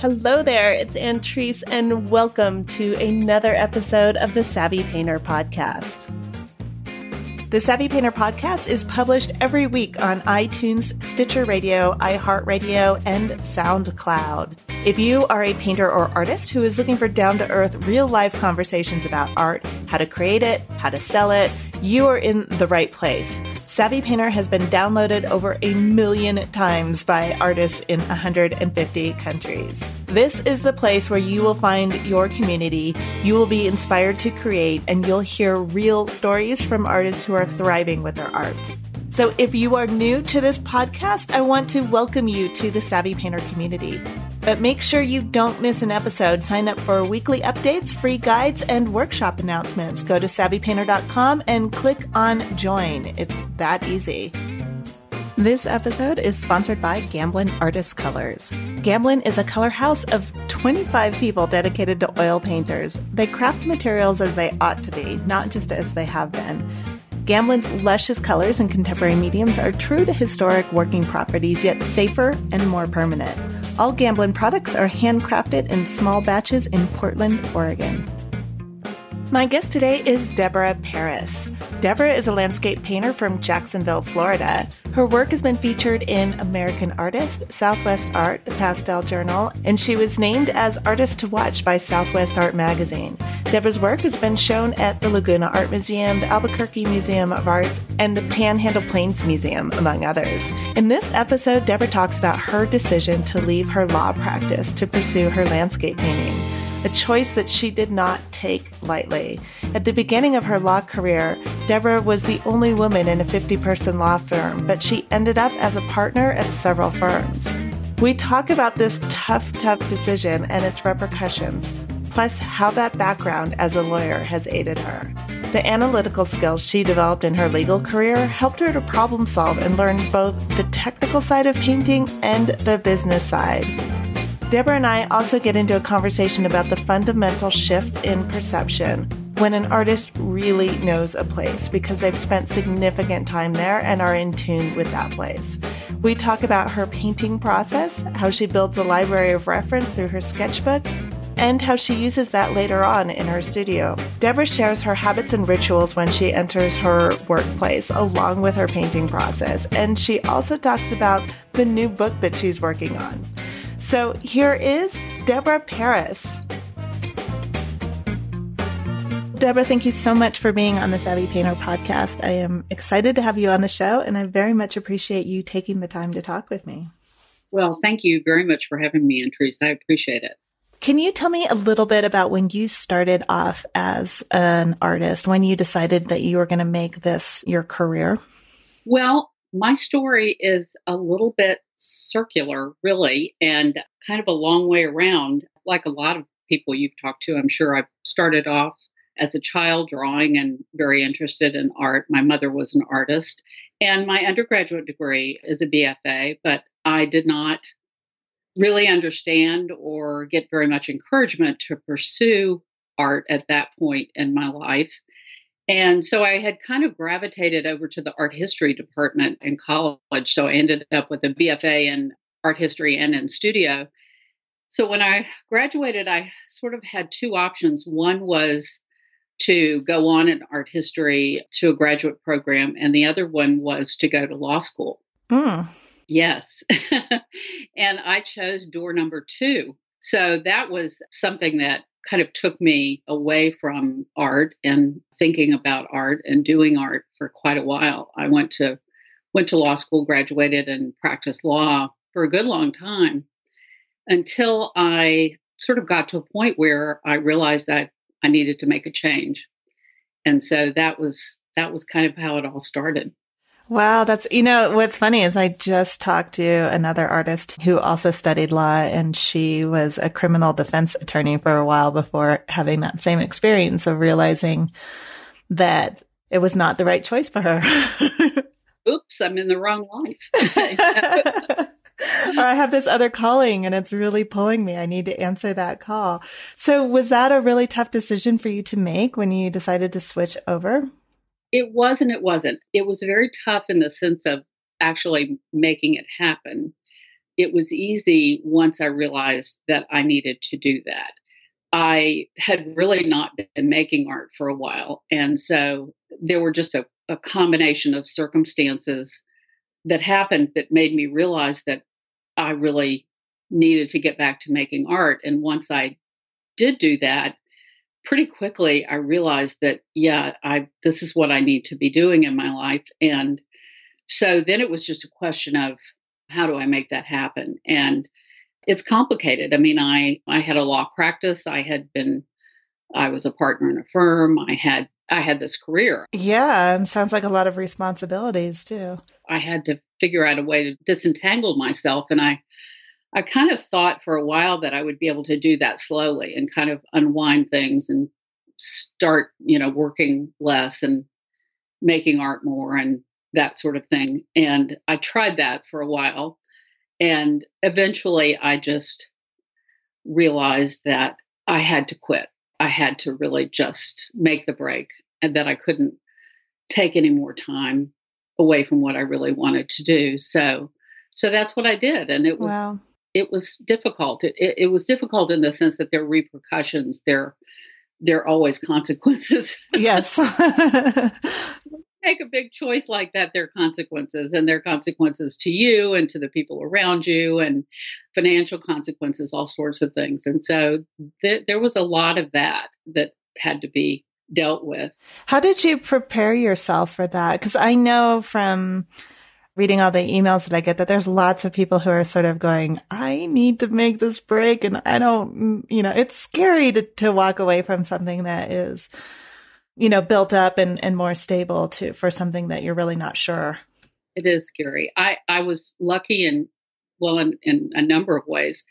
Hello there, it's Antrese, and welcome to another episode of the Savvy Painter Podcast. The Savvy Painter Podcast is published every week on iTunes, Stitcher Radio, iHeartRadio, and SoundCloud. If you are a painter or artist who is looking for down-to-earth, real-life conversations about art, how to create it, how to sell it, you are in the right place. Savvy Painter has been downloaded over 1 million times by artists in 150 countries. This is the place where you will find your community, you will be inspired to create, and you'll hear real stories from artists who are thriving with their art. So if you are new to this podcast, I want to welcome you to the Savvy Painter community. But make sure you don't miss an episode. Sign up for weekly updates, free guides, and workshop announcements. Go to SavvyPainter.com and click on Join. It's that easy. This episode is sponsored by Gamblin Artist Colors. Gamblin is a color house of 25 people dedicated to oil painters. They craft materials as they ought to be, not just as they have been. Gamblin's luscious colors and contemporary mediums are true to historic working properties, yet safer and more permanent. All Gamblin products are handcrafted in small batches in Portland, Oregon. My guest today is Deborah Paris. Deborah is a landscape painter from Jacksonville, Florida. Her work has been featured in American Artist, Southwest Art, the Pastel Journal, and she was named as Artist to Watch by Southwest Art Magazine. Deborah's work has been shown at the Laguna Art Museum, the Albuquerque Museum of Arts, and the Panhandle Plains Museum, among others. In this episode, Deborah talks about her decision to leave her law practice to pursue her landscape painting, a choice that she did not take lightly. At the beginning of her law career, Deborah was the only woman in a 50-person law firm, but she ended up as a partner at several firms. We talk about this tough decision and its repercussions, plus how that background as a lawyer has aided her. The analytical skills she developed in her legal career helped her to problem solve and learn both the technical side of painting and the business side. Deborah and I also get into a conversation about the fundamental shift in perception when an artist really knows a place because they've spent significant time there and are in tune with that place. We talk about her painting process, how she builds a library of reference through her sketchbook, and how she uses that later on in her studio. Deborah shares her habits and rituals when she enters her workplace along with her painting process, and she also talks about the new book that she's working on. So here is Deborah Paris. Deborah, thank you so much for being on the Savvy Painter Podcast. I am excited to have you on the show, and I very much appreciate you taking the time to talk with me. Well, thank you very much for having me, Antrese. I appreciate it. Can you tell me a little bit about when you started off as an artist, when you decided that you were going to make this your career? Well, my story is a little bit circular, really, and kind of a long way around. Like a lot of people you've talked to, I'm sure, I started off as a child drawing and very interested in art. My mother was an artist, and my undergraduate degree is a BFA, but I did not really understand or get very much encouragement to pursue art at that point in my life. And so I had kind of gravitated over to the art history department in college. So I ended up with a BFA in art history and in studio. So when I graduated, I sort of had two options. One was to go on in art history to a graduate program, and the other one was to go to law school. Mm. Yes. And I chose door number two. So that was something that kind of took me away from art and thinking about art and doing art for quite a while. I went to law school, graduated, and practiced law for a good long time until I sort of got to a point where I realized that I needed to make a change. And so that was kind of how it all started. Wow. That's, you know, what's funny is I just talked to another artist who also studied law, and she was a criminal defense attorney for a while before having that same experience of realizing that it was not the right choice for her. Oops, I'm in the wrong life. Or I have this other calling and it's really pulling me. I need to answer that call. So was that a really tough decision for you to make when you decided to switch over? It was and it wasn't. It was very tough in the sense of actually making it happen. it was easy once I realized that I needed to do that. I had really not been making art for a while. And so there were just a combination of circumstances that happened that made me realize that I really needed to get back to making art. And once I did do that, pretty quickly, I realized that, this is what I need to be doing in my life. And so then it was just a question of, how do I make that happen? And it's complicated. I mean, I had a law practice. I was a partner in a firm. I had this career. Yeah, and sounds like a lot of responsibilities too. I had to figure out a way to disentangle myself. And I kind of thought for a while that I would be able to do that slowly and kind of unwind things and start, working less and making art more and that sort of thing. And I tried that for a while. And eventually I just realized that I had to quit. I had to really just make the break and that I couldn't take any more time away from what I really wanted to do. So that's what I did. And it was, wow. It was difficult. It was difficult in the sense that there are repercussions. There are always consequences. Yes. Make a big choice like that, there are consequences, and there are consequences to you and to the people around you and financial consequences, all sorts of things. And so there was a lot of that had to be dealt with. How did you prepare yourself for that? Because I know from reading all the emails that I get that there's lots of people who are sort of going, I need to make this break. And I don't, it's scary to walk away from something that is built up and more stable for something that you're really not sure. It is scary. I was lucky in a number of ways.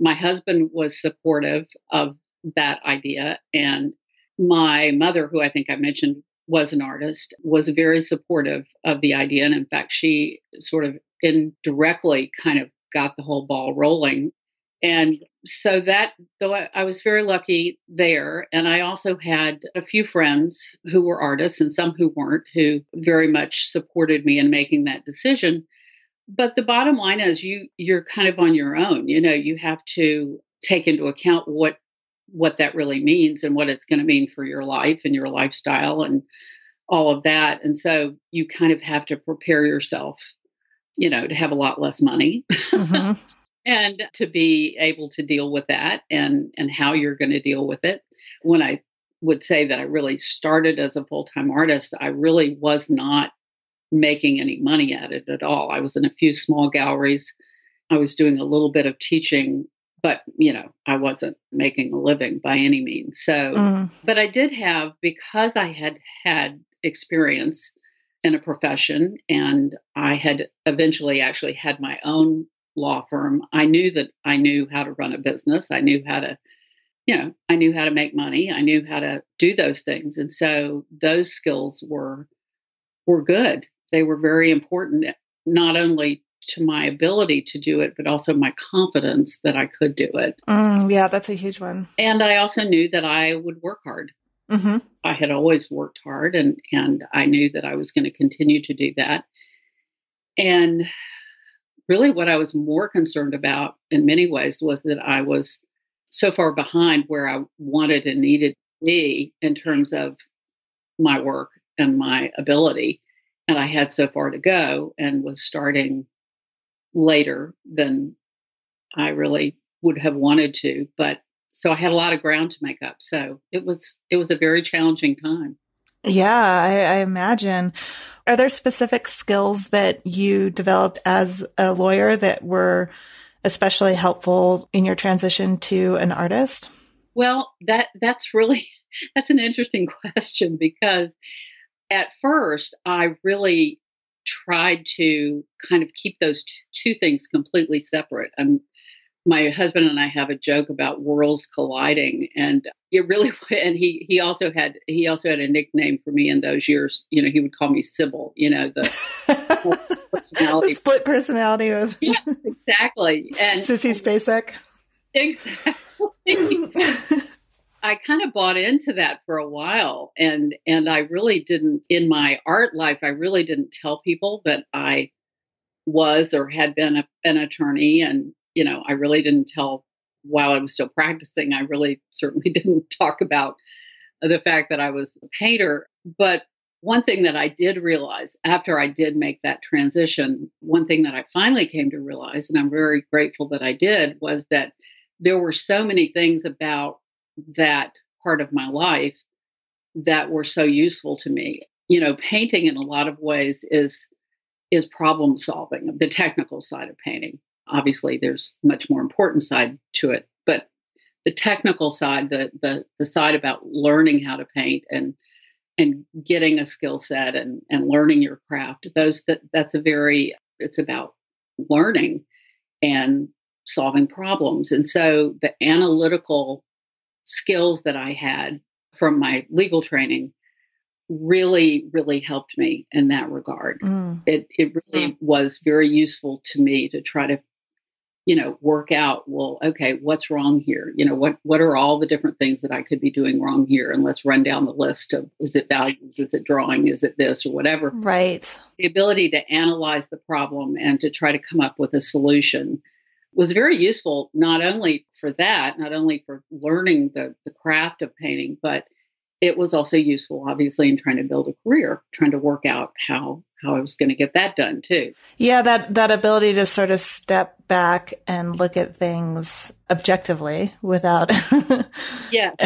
My husband was supportive of that idea. And my mother, who I think I mentioned was an artist, was very supportive of the idea. And in fact, she sort of indirectly kind of got the whole ball rolling. And so I was very lucky there. And I also had a few friends who were artists and some who weren't, who very much supported me in making that decision. But the bottom line is you're kind of on your own. You have to take into account what that really means and what it's going to mean for your life and your lifestyle and all of that. And so you kind of have to prepare yourself, to have a lot less money. Mm-hmm. And to be able to deal with that and how you're going to deal with it. When I would say that I really started as a full-time artist, I really was not making any money at it at all. I was in a few small galleries. I was doing a little bit of teaching, but, I wasn't making a living by any means. So, But I did have, because I had had experience in a profession and I had eventually actually had my own law firm, I knew that I knew how to run a business. I knew how to, I knew how to make money. I knew how to do those things. And so those skills were good. They were very important, not only to my ability to do it, but also my confidence that I could do it. Yeah, that's a huge one. And I also knew that I would work hard. Mm-hmm. I had always worked hard and I knew that I was going to continue to do that. And really what I was more concerned about in many ways was that I was so far behind where I wanted and needed to be in terms of my work and my ability. And I had so far to go and was starting later than I really would have wanted to. But so I had a lot of ground to make up. So it was a very challenging time. Yeah, I imagine. Are there specific skills that you developed as a lawyer that were especially helpful in your transition to an artist? Well, that's an interesting question, because at first I really tried to kind of keep those two things completely separate. My husband and I have a joke about worlds colliding, and it really, and he also had a nickname for me in those years. He would call me Sybil, the personality. The split personality of. Yeah, exactly. And Sissy Spacek. Exactly. I kind of bought into that for a while, and I really didn't, in my art life, I really didn't tell people that I was or had been an attorney. And, you know, I really didn't tell while I was still practicing, I really certainly didn't talk about the fact that I was a painter. But one thing that I did realize after I did make that transition, one thing that I finally came to realize, and I'm very grateful that I did, was that there were so many things about that part of my life that were so useful to me. You know, painting in a lot of ways is problem solving, the technical side of painting. Obviously, there's much more important side to it, but the technical side, the side about learning how to paint and getting a skill set and learning your craft, it's about learning and solving problems. And so the analytical skills that I had from my legal training really, really helped me in that regard. Mm. It really was very useful to me to try to, you know, work out, well, okay, what's wrong here? You know, what are all the different things that I could be doing wrong here? And let's run down the list of, is it values? Is it drawing? Is it this or whatever? Right. The ability to analyze the problem and to try to come up with a solution was very useful, not only for that, not only for learning the craft of painting, but it was also useful, obviously, in trying to build a career, trying to work out how I was going to get that done, too. Yeah, that ability to sort of step back and look at things objectively without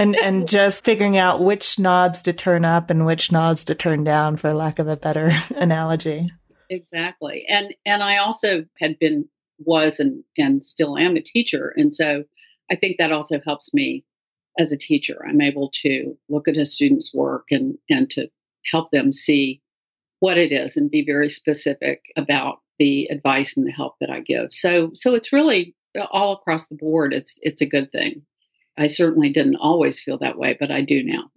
and just figuring out which knobs to turn up and which knobs to turn down, for lack of a better analogy. Exactly. And I also had been, was and still am a teacher. And so I think that also helps me as a teacher. I'm able to look at a student's work and to help them see what it is and be very specific about the advice and the help that I give. So it's really all across the board. It's a good thing. I certainly didn't always feel that way, but I do now.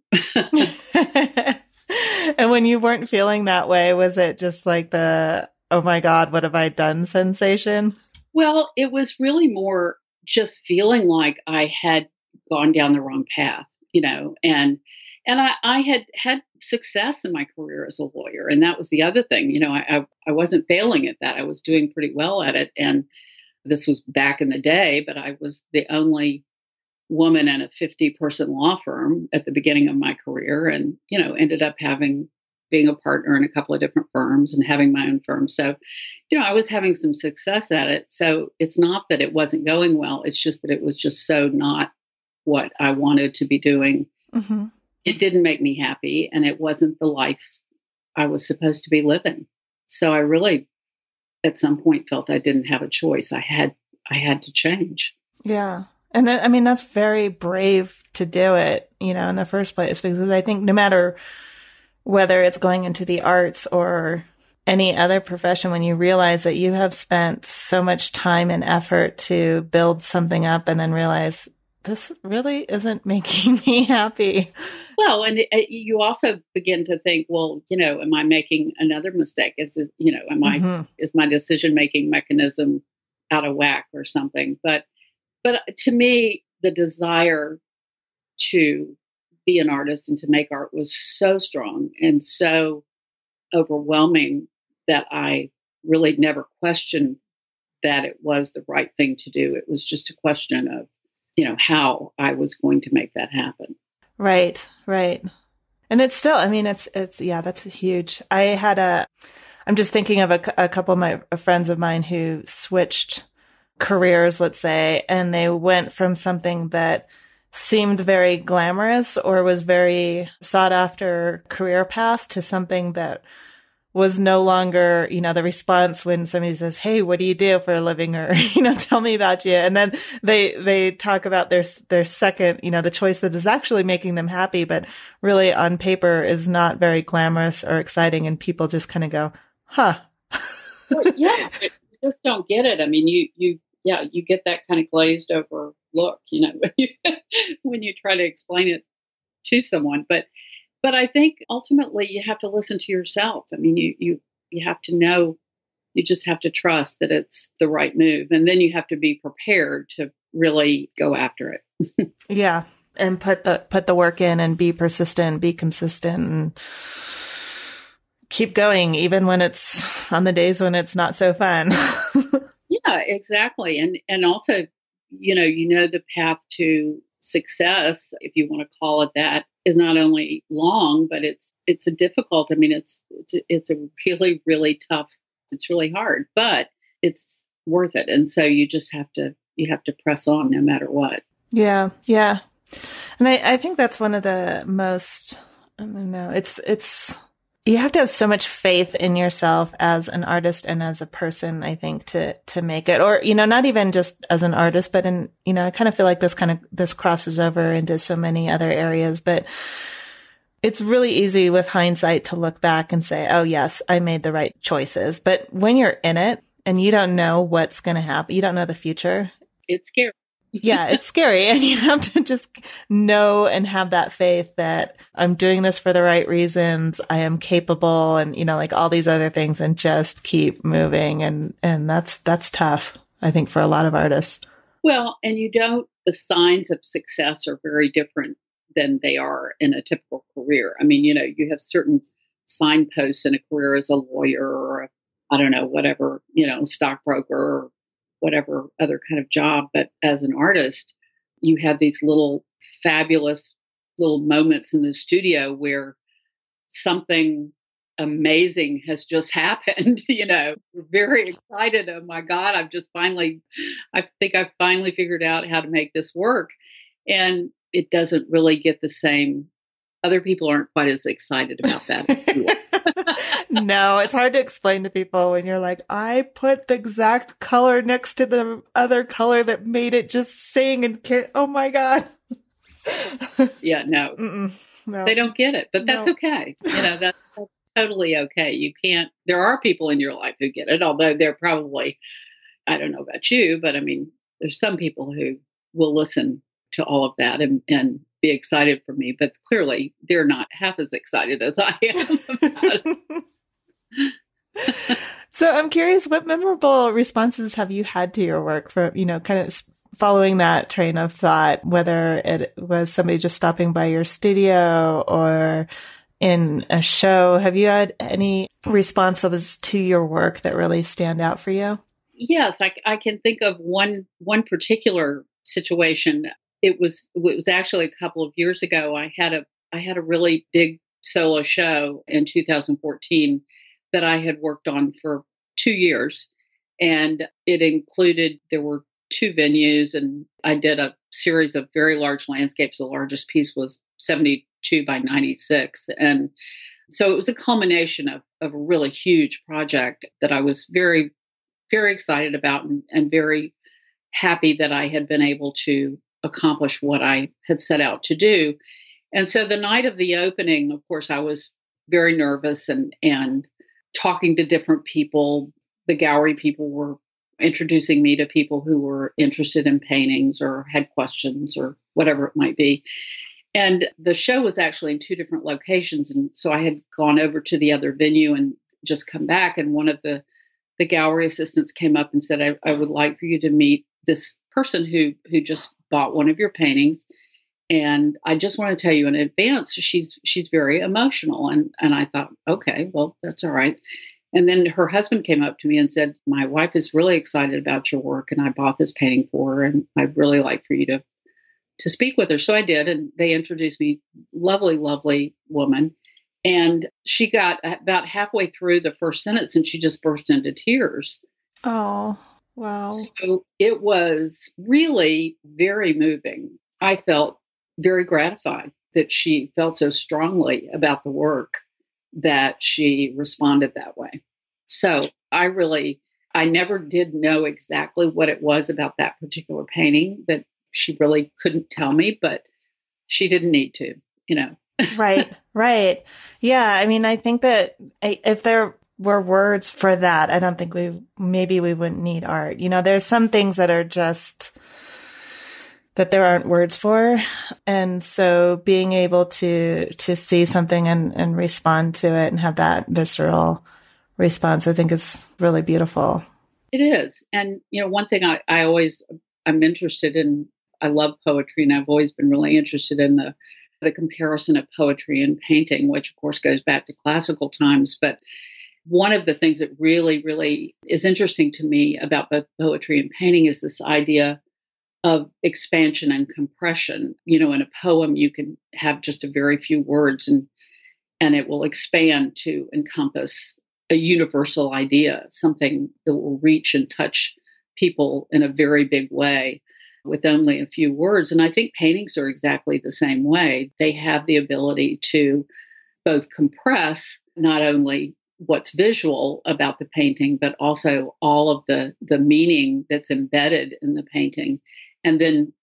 And when you weren't feeling that way, was it just like the, oh my God, what have I done sensation? Well, it was really more just feeling like I had gone down the wrong path, you know, and I had success in my career as a lawyer. And that was the other thing, you know, I wasn't failing at that. I was doing pretty well at it. And this was back in the day, but I was the only woman in a 50-person law firm at the beginning of my career, and, you know, ended up being a partner in a couple of different firms and having my own firm. So, you know, I was having some success at it. So it's not that it wasn't going well. It's just that it was just so not what I wanted to be doing. Mm-hmm. It didn't make me happy, and it wasn't the life I was supposed to be living. So I really, at some point, felt I didn't have a choice. I had to change. Yeah. And that, I mean, that's very brave to do it, you know, in the first place, because I think no matter whether it's going into the arts or any other profession, when you realize that you have spent so much time and effort to build something up and then realize this really isn't making me happy. Well, and you also begin to think, well, you know, am I making another mistake? Is my decision-making mechanism out of whack or something? But to me, the desire to be an artist and to make art was so strong and so overwhelming that I really never questioned that it was the right thing to do. It was just a question of, you know, how I was going to make that happen. Right, right. And it's still, I mean, it's that's huge. I'm just thinking of a couple of my friends of mine who switched careers, let's say, and they went from something that seemed very glamorous or was very sought after career path to something that was no longer, you know, the response when somebody says, hey, what do you do for a living? Or, you know, tell me about you. And then they talk about their second, you know, the choice that is actually making them happy, but really on paper is not very glamorous or exciting. And people just kind of go, huh. Well, yeah, you just don't get it. I mean, you get that kind of glazed over look, you know, when you try to explain it to someone, But I think ultimately you have to listen to yourself. I mean, you have to know, you just have to trust that it's the right move. And then you have to be prepared to really go after it. Yeah. And put the work in and be persistent, be consistent, and keep going, even when it's on the days when it's not so fun. Yeah, exactly. And also, you know, the path to success, if you want to call it that, is not only long, but it's a difficult. I mean, it's a really, really tough. It's really hard, but it's worth it. And so you just have to press on no matter what. Yeah. Yeah. And I think that's one of the most, I don't know, it's, you have to have so much faith in yourself as an artist and as a person, I think, to make it, or, you know, not even just as an artist, but in, you know, I kind of feel like this crosses over into so many other areas, but it's really easy with hindsight to look back and say, oh yes, I made the right choices. But when you're in it and you don't know what's going to happen, you don't know the future. It's scary. Yeah, it's scary. And you have to just know and have that faith that I'm doing this for the right reasons. I am capable and, you know, like all these other things, and just keep moving. And that's tough, I think, for a lot of artists. Well, and the signs of success are very different than they are in a typical career. I mean, you know, you have certain signposts in a career as a lawyer or, I don't know, whatever, you know, stockbroker or whatever other kind of job. But as an artist, you have these little fabulous little moments in the studio where something amazing has just happened. You know, we're very excited. Oh my God, I think I've finally figured out how to make this work. And it doesn't really get the same. Other people aren't quite as excited about that. No, it's hard to explain to people when you're like, I put the exact color next to the other color that made it just sing and can't, oh my God. Yeah, no, they don't get it, but that's okay. You know, that's totally okay. You can't, there are people in your life who get it, although they're probably, I don't know about you, but I mean, there's some people who will listen to all of that and be excited for me, but clearly they're not half as excited as I am about it. So I'm curious, what memorable responses have you had to your work from, you know, kind of following that train of thought, whether it was somebody just stopping by your studio or in a show? Have you had any responses to your work that really stand out for you? Yes, I can think of one particular situation. It was actually a couple of years ago. I had a really big solo show in 2014 that I had worked on for 2 years. And it included, there were 2 venues, and I did a series of very large landscapes. The largest piece was 72 by 96. And so it was a culmination of a really huge project that I was very, very excited about and very happy that I had been able to accomplish what I had set out to do. And so the night of the opening, of course, I was very nervous and talking to different people. The gallery people were introducing me to people who were interested in paintings or had questions or whatever it might be. And the show was actually in 2 different locations. And so I had gone over to the other venue and just come back. And one of the gallery assistants came up and said, I would like for you to meet this person who just bought one of your paintings. And I just want to tell you in advance, she's very emotional. And I thought, okay, well, that's all right. And then her husband came up to me and said, my wife is really excited about your work, and I bought this painting for her, and I'd really like for you to speak with her. So I did. And they introduced me, lovely, lovely woman. And she got about halfway through the first sentence and she just burst into tears. Oh, wow. So it was really very moving. I felt very gratified that she felt so strongly about the work that she responded that way. So I never did know exactly what it was about that particular painting that she really couldn't tell me, but she didn't need to, you know. Right. Yeah. I mean, I think that if there were words for that, I don't think maybe we wouldn't need art. You know, there's some things that are just that there aren't words for. And so being able to see something and respond to it and have that visceral response, I think is really beautiful. It is. And, you know, one thing I'm interested in, I love poetry, and I've always been really interested in the the comparison of poetry and painting, which of course goes back to classical times. But one of the things that really, really is interesting to me about both poetry and painting is this idea of expansion and compression. You know, in a poem, you can have just a very few words and it will expand to encompass a universal idea, something that will reach and touch people in a very big way with only a few words. And I think paintings are exactly the same way. They have the ability to both compress not only what's visual about the painting, but also all of the meaning that's embedded in the painting. And then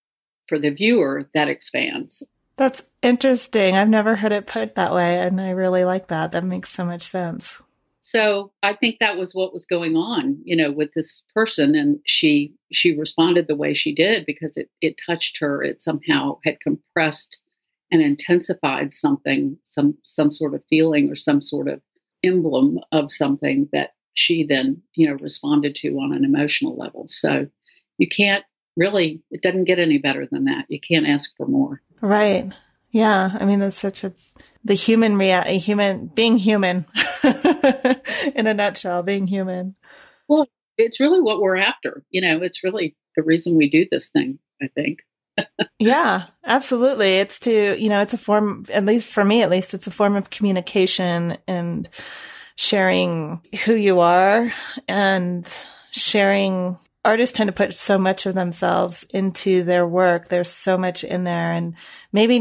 for the viewer, that expands. That's interesting. I've never heard it put that way. And I really like that. That makes so much sense. So I think that was what was going on, you know, with this person. And she responded the way she did because it touched her. It somehow had compressed and intensified something, some sort of feeling or some sort of emblem of something that she then, you know, responded to on an emotional level. So you can't really, it doesn't get any better than that. You can't ask for more. Right. Yeah. I mean, that's such the human reality, being human in a nutshell, being human. Well, it's really what we're after. You know, it's really the reason we do this thing, I think. Yeah, absolutely. It's to, you know, it's a form, at least for me, at least it's a form of communication and sharing who you are and sharing. Artists tend to put so much of themselves into their work. There's so much in there, and maybe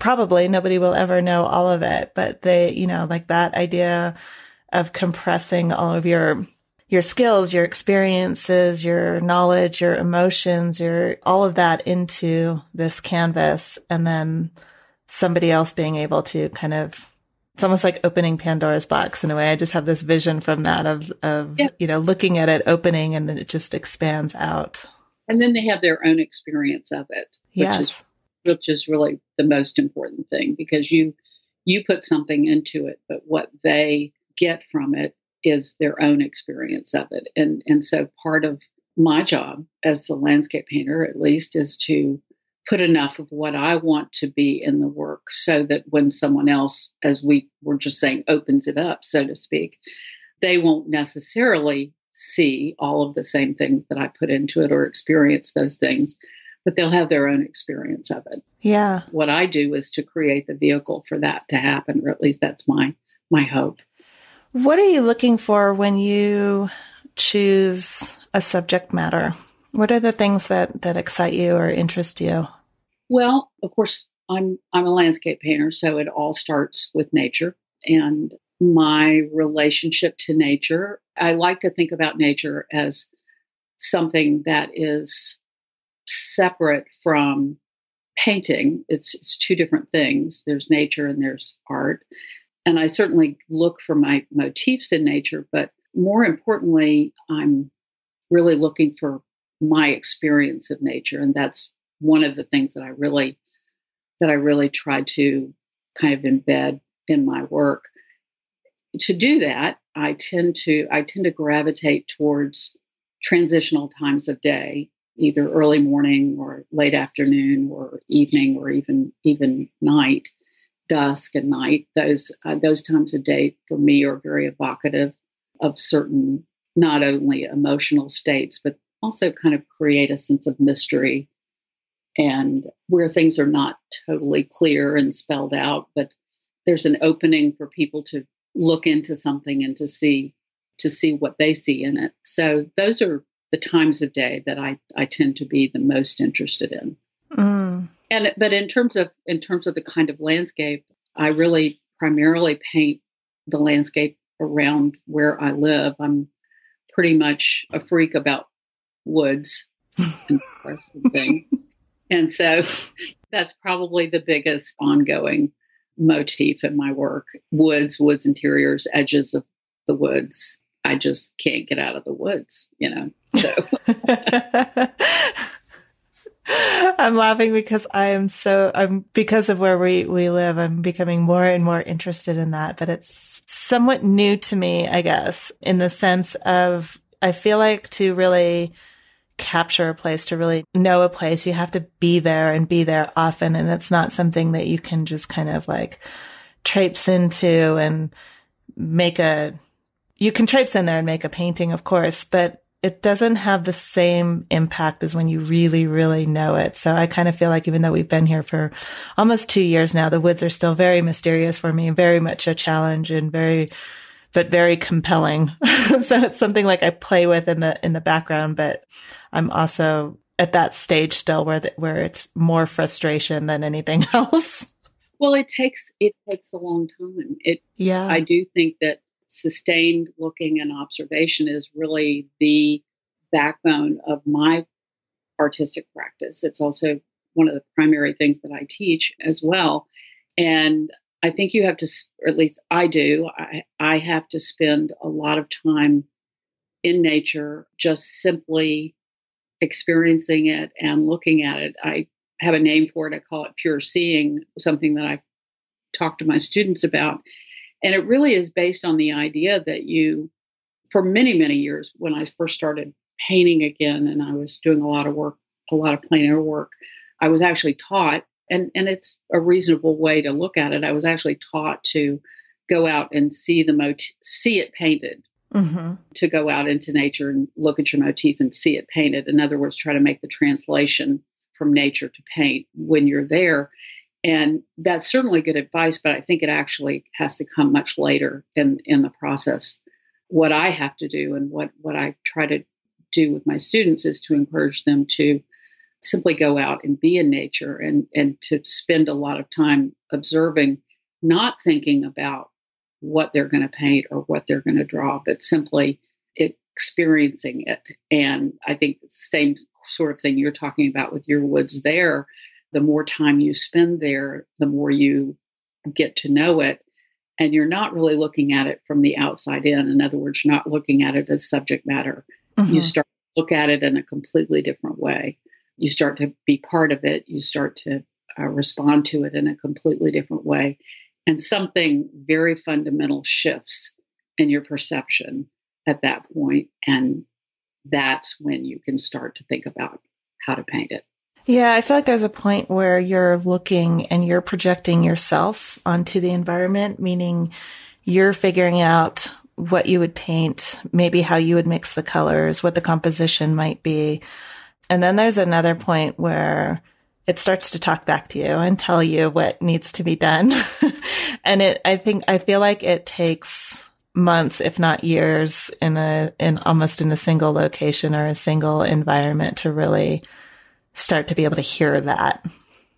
probably nobody will ever know all of it, but they, you know, like that idea of compressing all of your skills, your experiences, your knowledge, your emotions, all of that into this canvas. And then somebody else being able to kind of, it's almost like opening Pandora's box in a way. I just have this vision from that of yeah. You know, looking at it, opening, and then it just expands out. And then they have their own experience of it, which is really the most important thing, because you put something into it, but what they get from it is their own experience of it. And so part of my job as a landscape painter, at least, is to put enough of what I want to be in the work so that when someone else, as we were just saying, opens it up, so to speak, they won't necessarily see all of the same things that I put into it or experience those things, but they'll have their own experience of it. Yeah. What I do is to create the vehicle for that to happen, or at least that's my hope. What are you looking for when you choose a subject matter? What are the things that excite you or interest you? Well, of course, I'm a landscape painter, so it all starts with nature and my relationship to nature. I like to think about nature as something that is separate from painting. It's two different things. There's nature and there's art. And I certainly look for my motifs in nature, but more importantly, I'm really looking for my experience of nature. And that's one of the things that I really try to kind of embed in my work. To do that, I tend to gravitate towards transitional times of day, either early morning or late afternoon or evening or even night. Dusk and night, those times of day for me are very evocative of certain, not only emotional states, but also kind of create a sense of mystery and where things are not totally clear and spelled out, but there's an opening for people to look into something and to see what they see in it. So those are the times of day that I tend to be the most interested in. Mm. But in terms of the kind of landscape, I really primarily paint the landscape around where I live. I'm pretty much a freak about woods and forests and things, and so that's probably the biggest ongoing motif in my work: woods, interiors, edges of the woods. I just can't get out of the woods, you know. So. I'm laughing because because of where we live, I'm becoming more and more interested in that. But it's somewhat new to me, I guess, in the sense of I feel like to really capture a place, to really know a place, you have to be there and be there often. And it's not something that you can just kind of like traipse into and make a, you can traipse in there and make a painting, of course, but it doesn't have the same impact as when you really, really know it. So I kind of feel like even though we've been here for almost 2 years now, the woods are still very mysterious for me, very much a challenge and very compelling. So it's something like I play with in the background, but I'm also at that stage still where it's more frustration than anything else. Well, it takes a long time. I do think that sustained looking and observation is really the backbone of my artistic practice. It's also one of the primary things that I teach as well. And I think you have to, or at least I do, I have to spend a lot of time in nature just simply experiencing it and looking at it. I have a name for it. I call it pure seeing, something that I talk to my students about. And it really is based on the idea that you, for many, many years, when I first started painting again, and I was doing a lot of work, a lot of plein air work, I was actually taught, and it's a reasonable way to look at it, I was actually taught to go out and see the see it painted, mm-hmm. to go out into nature and look at your motif and see it painted. In other words, try to make the translation from nature to paint when you're there. And that's certainly good advice, but I think it actually has to come much later in the process. What I have to do and what I try to do with my students is to encourage them to simply go out and be in nature and to spend a lot of time observing, not thinking about what they're going to paint or what they're going to draw, but simply experiencing it. And I think the same sort of thing you're talking about with your woods there. The more time you spend there, the more you get to know it. And you're not really looking at it from the outside in. In other words, you're not looking at it as subject matter. Mm-hmm. You start to look at it in a completely different way. You start to be part of it. You start to respond to it in a completely different way. And something very fundamental shifts in your perception at that point. And that's when you can start to think about how to paint it. Yeah, I feel like there's a point where you're looking and you're projecting yourself onto the environment, meaning you're figuring out what you would paint, maybe how you would mix the colors, what the composition might be. And then there's another point where it starts to talk back to you and tell you what needs to be done. And I feel like it takes months, if not years, in almost a single location or a single environment to really start to be able to hear that.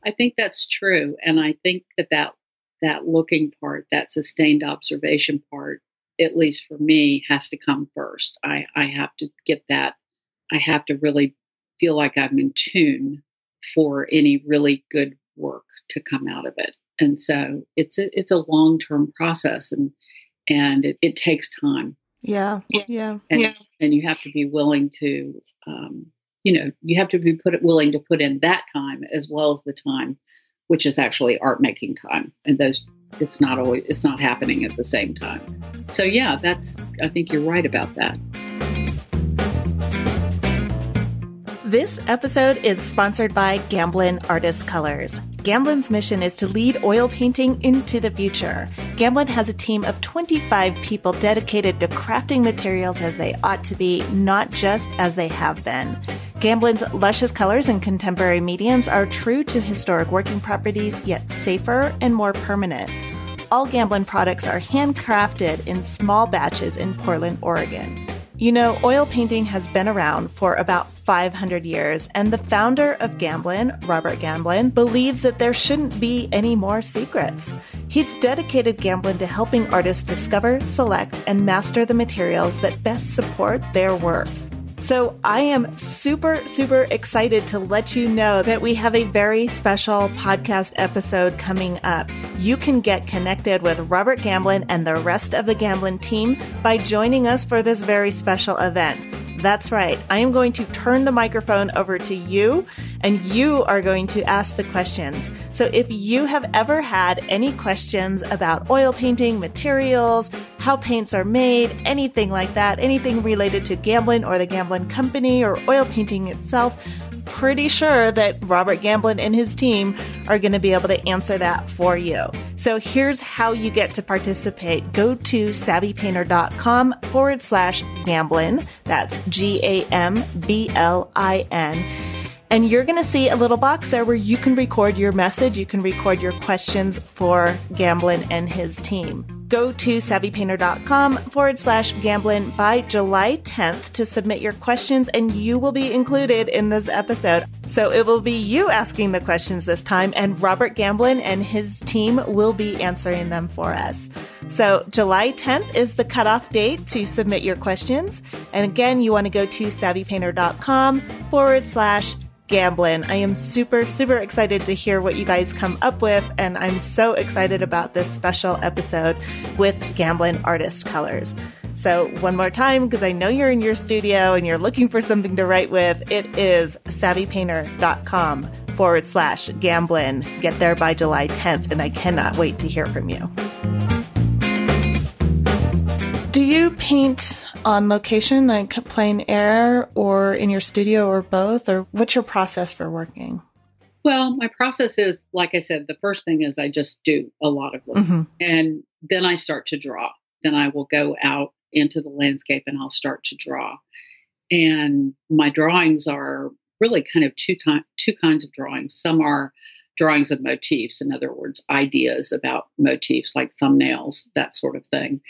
I think that's true. And I think that looking part, that sustained observation part, at least for me, has to come first. I have to get that. I have to really feel like I'm in tune for any really good work to come out of it. And so it's a long-term process and it takes time. Yeah. And you have to be willing to, willing to put in that time as well as the time, which is actually art making time. And those, it's not happening at the same time. So yeah, I think you're right about that. This episode is sponsored by Gamblin Artist Colors. Gamblin's mission is to lead oil painting into the future. Gamblin has a team of 25 people dedicated to crafting materials as they ought to be, not just as they have been. Gamblin's luscious colors and contemporary mediums are true to historic working properties, yet safer and more permanent. All Gamblin products are handcrafted in small batches in Portland, Oregon. You know, oil painting has been around for about 500 years, and the founder of Gamblin, Robert Gamblin, believes that there shouldn't be any more secrets. He's dedicated Gamblin to helping artists discover, select, and master the materials that best support their work. So I am super, super excited to let you know that we have a very special podcast episode coming up. You can get connected with Robert Gamblin and the rest of the Gamblin team by joining us for this very special event. That's right. I am going to turn the microphone over to you and you are going to ask the questions. So if you have ever had any questions about oil painting, materials, how paints are made, anything like that, anything related to Gamblin or the Gamblin Company or oil painting itself, pretty sure that Robert Gamblin and his team are going to be able to answer that for you. So here's how you get to participate. Go to SavvyPainter.com/Gamblin. That's GAMBLIN. And you're going to see a little box there where you can record your message. You can record your questions for Gamblin and his team. Go to SavvyPainter.com/Gamblin by July 10th to submit your questions, and you will be included in this episode. So it will be you asking the questions this time, and Robert Gamblin and his team will be answering them for us. So July 10th is the cutoff date to submit your questions. And again, you want to go to SavvyPainter.com/Gamblin. I am super, super excited to hear what you guys come up with, and I'm so excited about this special episode with Gamblin Artist Colors. So one more time, because I know you're in your studio and you're looking for something to write with, it is SavvyPainter.com/Gamblin. Get there by July 10th, and I cannot wait to hear from you. Do you paint on location, like plein air, or in your studio, or both? Or what's your process for working? Well, my process is, like I said, the first thing is I just do a lot of work. Mm-hmm. And then I start to draw. Then I will go out into the landscape and I'll start to draw. And my drawings are really kind of two kinds of drawings. Some are drawings of motifs, in other words, ideas about motifs like thumbnails, that sort of thing.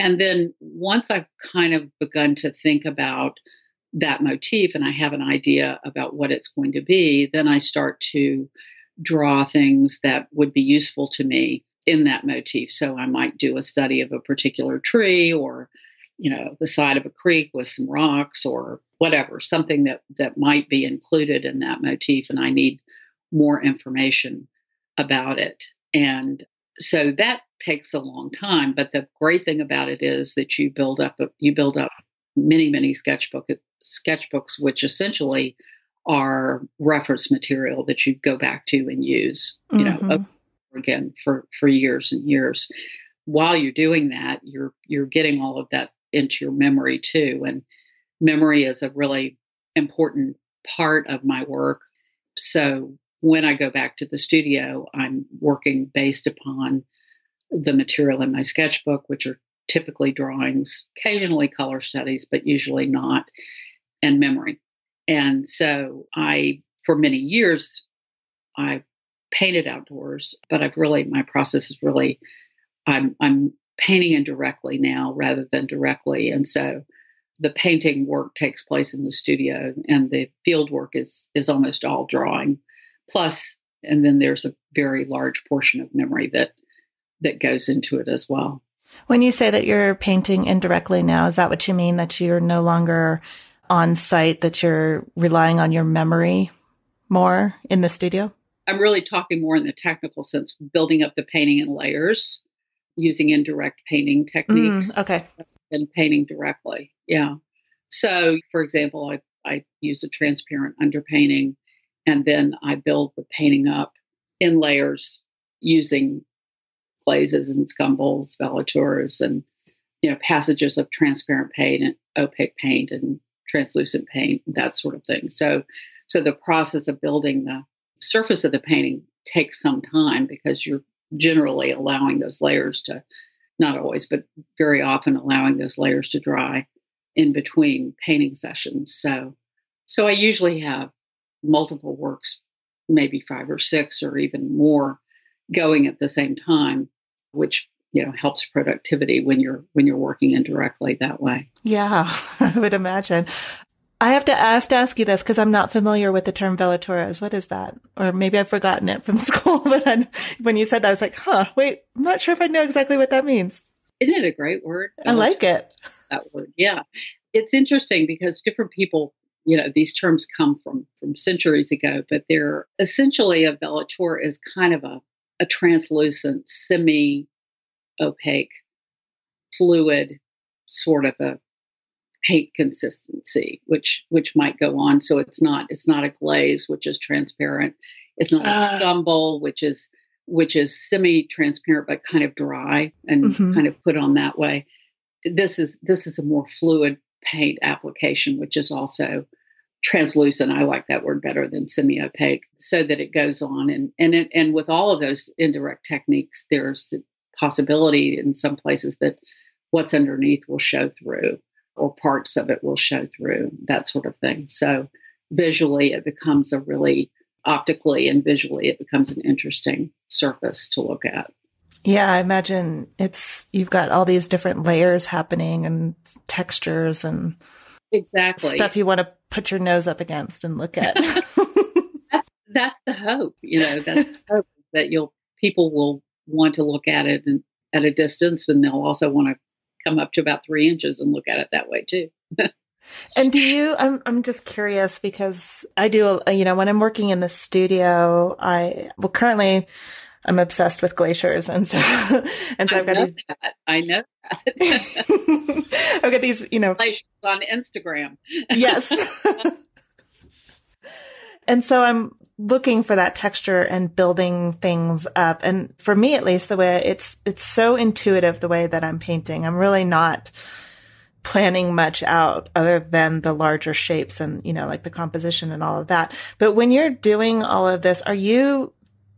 And then once I've kind of begun to think about that motif and I have an idea about what it's going to be, then I start to draw things that would be useful to me in that motif. So I might do a study of a particular tree or, you know, the side of a creek with some rocks or whatever, something that might be included in that motif and I need more information about it. And so that takes a long time, but the great thing about it is that you build up many, many sketchbooks, which essentially are reference material that you go back to and use, you mm-hmm. know, again for years and years. While you're doing that, you're getting all of that into your memory too. And memory is a really important part of my work. So when I go back to the studio, I'm working based upon the material in my sketchbook, which are typically drawings, occasionally color studies, but usually not, and memory. And so for many years, I painted outdoors, but I'm painting indirectly now rather than directly. And so the painting work takes place in the studio and the field work is almost all drawing. Plus, and then there's a very large portion of memory that goes into it as well. When you say that you're painting indirectly now, is that what you mean, that you're no longer on site, that you're relying on your memory more in the studio? I'm really talking more in the technical sense, building up the painting in layers, using indirect painting techniques. Okay. And painting directly. Yeah. So, for example, I use a transparent underpainting, and then I build the painting up in layers using glazes and scumbles, velateurs, and, you know, passages of transparent paint and opaque paint and translucent paint, that sort of thing. So the process of building the surface of the painting takes some time because you're generally allowing those layers to, not always, but very often allowing those layers to dry in between painting sessions. So I usually have multiple works, maybe 5 or 6 or even more going at the same time, which, you know, helps productivity when you're working indirectly that way. Yeah, I would imagine. I have to ask you this because I'm not familiar with the term velaturas. What is that? Or maybe I've forgotten it from school, but when you said that, I was like, wait, I'm not sure if I know exactly what that means. Isn't it a great word? I like it. That word, yeah. It's interesting because different people, you know, these terms come from centuries ago, but they're essentially, a velatura is kind of a translucent, semi-opaque, fluid sort of a paint consistency, which might go on. So it's not a glaze, which is transparent. It's not a stumble, which is semi-transparent, but kind of dry and kind of put on that way. This is a more fluid paint application, which is also translucent. I like that word better than semi-opaque, so that it goes on. And with all of those indirect techniques, there's the possibility in some places that what's underneath will show through, or parts of it will show through, that sort of thing. So visually, it becomes a really optically and visually, it becomes an interesting surface to look at. Yeah, I imagine you've got all these different layers happening and textures and exactly stuff you want to put your nose up against and look at. that's the hope, that's the hope that people will want to look at it and at a distance, and they'll also want to come up to about 3 inches and look at it that way too. And do you, I'm just curious, because I do, when I'm working in the studio, currently I'm obsessed with glaciers. And so I've got these. I know that. I've got these, glaciers on Instagram. Yes. And so I'm looking for that texture and building things up. And for me, at least, the way it's so intuitive, the way that I'm painting, I'm really not planning much out other than the larger shapes and, like the composition and all of that. But when you're doing all of this, are you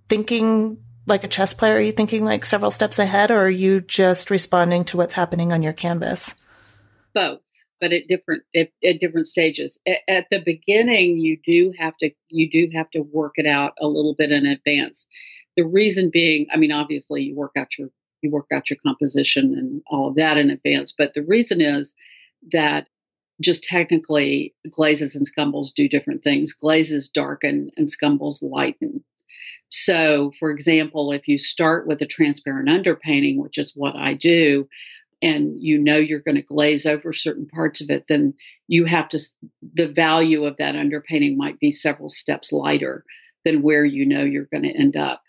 thinking like a chess player? Are you thinking like several steps ahead, or are you just responding to what's happening on your canvas? Both, but at different stages. At the beginning, you do have to work it out a little bit in advance. The reason being, obviously you work out your composition and all of that in advance. But the reason is that just technically glazes and scumbles do different things. Glazes darken and scumbles lighten. So, for example, if you start with a transparent underpainting, which is what I do, and you're going to glaze over certain parts of it, then the value of that underpainting might be several steps lighter than where you're going to end up.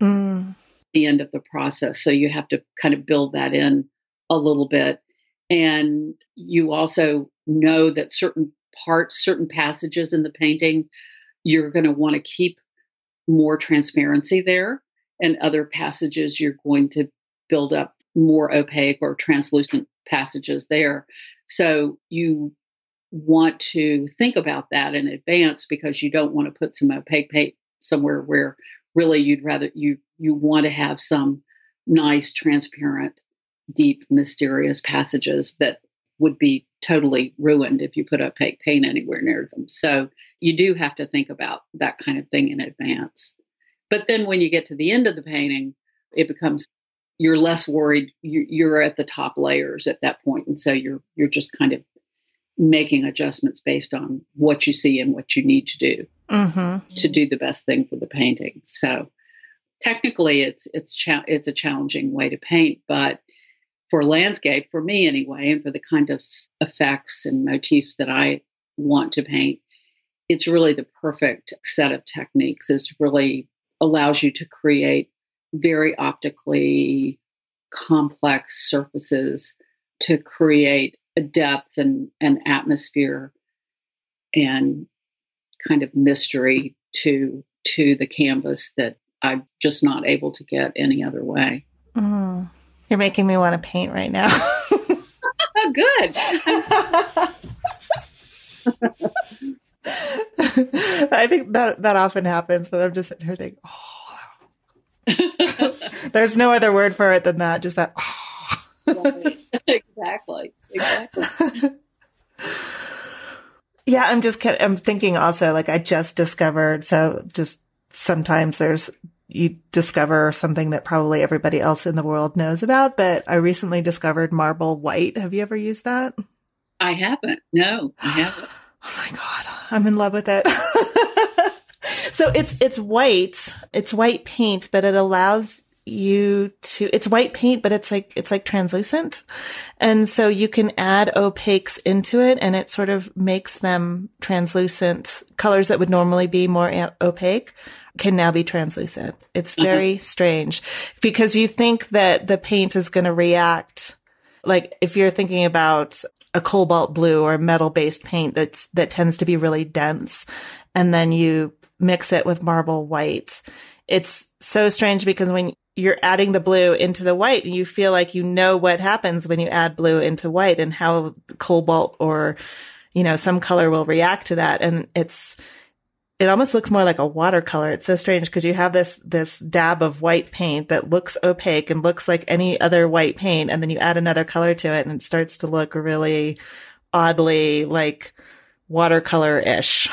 Mm. The end of the process. So you have to kind of build that in a little bit. And you also know that certain parts, certain passages in the painting, you're going to want to keep more transparency there. And other passages, you're going to build up more opaque or translucent passages there. So you want to think about that in advance, because you don't want to put some opaque paint somewhere where really you'd rather you want to have some nice, transparent, deep, mysterious passages that would be totally ruined if you put opaque paint anywhere near them. So you do have to think about that kind of thing in advance. But then when you get to the end of the painting, it becomes, you're less worried. You're at the top layers at that point. And so you're just kind of making adjustments based on what you see and what you need to do to do the best thing for the painting. So technically, it's a challenging way to paint, but for landscape, for me anyway, and for the kind of effects and motifs that I want to paint, it's really the perfect set of techniques. It really allows you to create very optically complex surfaces, to create a depth and an atmosphere and kind of mystery to the canvas that I'm just not able to get any other way. Mm. You're making me want to paint right now. Good. I think that often happens, but I'm just sitting here thinking, oh, there's no other word for it than that. Just that. Oh. Right. Exactly. Yeah. I'm thinking also, like, I just discovered. So just sometimes you discover something that probably everybody else in the world knows about, but I recently discovered marble white. Have you ever used that? I haven't. No, I haven't. Oh my God. I'm in love with it. So it's white paint, but it allows you to, it's white paint, but it's like translucent. And so you can add opaques into it, and it sort of makes them translucent. Colors that would normally be more opaque can now be translucent. It's very strange, because you think that the paint is going to react. Like if you're thinking about a cobalt blue or metal-based paint that tends to be really dense, and then you mix it with marble white. It's so strange because when you're adding the blue into the white, you feel like you know what happens when you add blue into white and how cobalt or, you know, some color will react to that. And it almost looks more like a watercolor. It's so strange because you have this dab of white paint that looks opaque and looks like any other white paint. And then you add another color to it and it starts to look really oddly like watercolor-ish.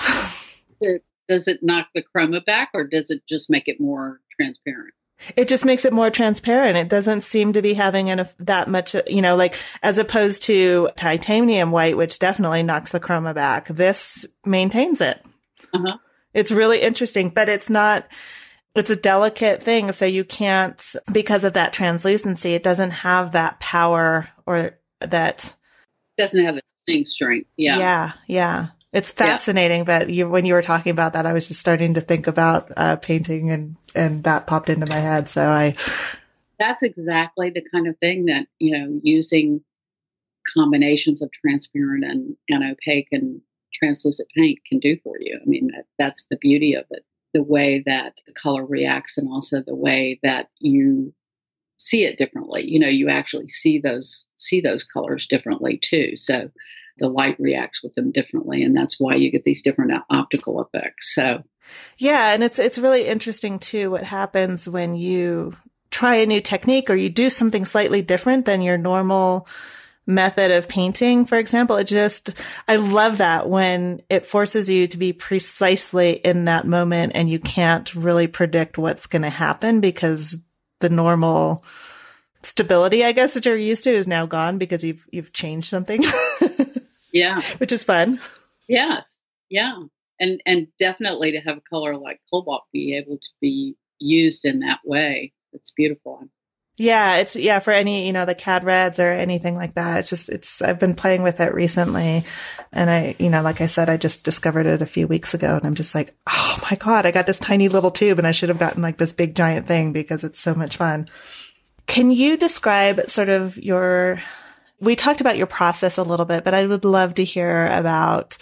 Does it knock the chroma back or does it just make it more transparent? It just makes it more transparent. It doesn't seem to be having that much, you know, like as opposed to titanium white, which definitely knocks the chroma back. This maintains it. Uh-huh. It's really interesting, but it's a delicate thing. So you can't, because of that translucency, it doesn't have that power or that. Doesn't have the staying strength. Yeah. Yeah. Yeah. It's fascinating, yeah. But when you were talking about that, I was just starting to think about painting and that popped into my head. So that's exactly the kind of thing that, you know, using combinations of transparent and opaque and translucent paint can do for you. I mean, that's the beauty of it, the way that the color reacts and also the way that you see it differently. You know, you actually see those colors differently too. So the light reacts with them differently, and that's why you get these different optical effects. So, yeah, and it's really interesting too what happens when you try a new technique or you do something slightly different than your normal method of painting, for example. I love that when it forces you to be precisely in that moment and you can't really predict what's going to happen because the normal stability, I guess, that you're used to is now gone because you've changed something. Yeah. Which is fun. Yes. Yeah. And definitely to have a color like cobalt be able to be used in that way. It's beautiful. Yeah. It's for any, you know, the cad reds or anything like that. I've been playing with it recently. And I, you know, like I said, I just discovered it a few weeks ago and I'm just like, oh my God, I got this tiny little tube and I should have gotten like this big giant thing because it's so much fun. Can you describe sort of we talked about your process a little bit, but I would love to hear about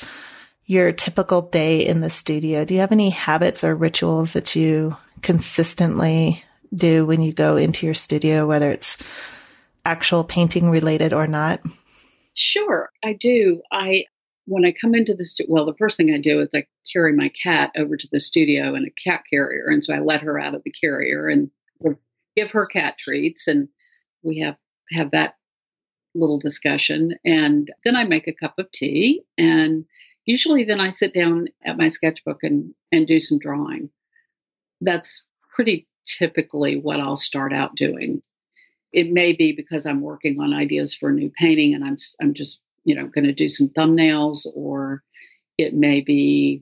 your typical day in the studio. Do you have any habits or rituals that you consistently do when you go into your studio, whether it's actual painting related or not? Sure, I do. When I come into the studio, well, the first thing I do is I carry my cat over to the studio in a cat carrier. And so I let her out of the carrier and give her cat treats. And we have that little discussion, and then I make a cup of tea, and usually then I sit down at my sketchbook and do some drawing. That's pretty typically what I'll start out doing. It may be because I'm working on ideas for a new painting and I'm just, you know, going to do some thumbnails, or it may be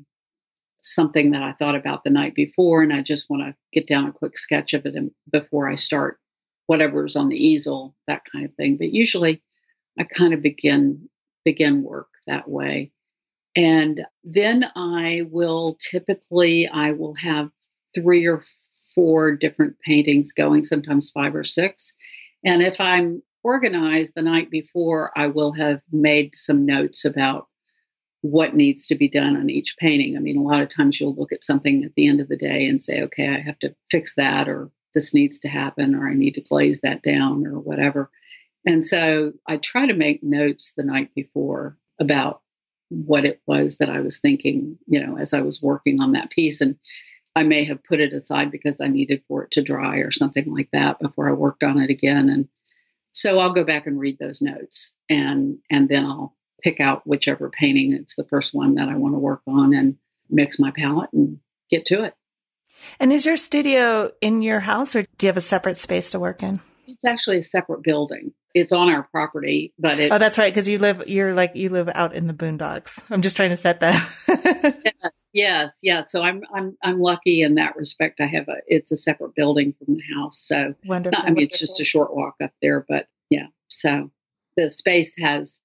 something that I thought about the night before and I just want to get down a quick sketch of it before I start whatever's on the easel, that kind of thing. But usually I kind of begin work that way. And then I will have 3 or 4 different paintings going, sometimes 5 or 6. And if I'm organized the night before, I will have made some notes about what needs to be done on each painting. I mean, a lot of times you'll look at something at the end of the day and say, okay, I have to fix that, or this needs to happen, or I need to glaze that down or whatever. And so I try to make notes the night before about what it was that I was thinking, you know, as I was working on that piece. And I may have put it aside because I needed for it to dry or something like that before I worked on it again. And so I'll go back and read those notes and then I'll pick out whichever painting. It's the first one that I want to work on and mix my palette and get to it. And is your studio in your house, or do you have a separate space to work in? It's actually a separate building. It's on our property, but it... Oh, that's right, because you live out in the boondocks. I'm just trying to set that. Yeah. So I'm lucky in that respect. I have it's a separate building from the house. So wonderful. It's just a short walk up there, but yeah. So the space has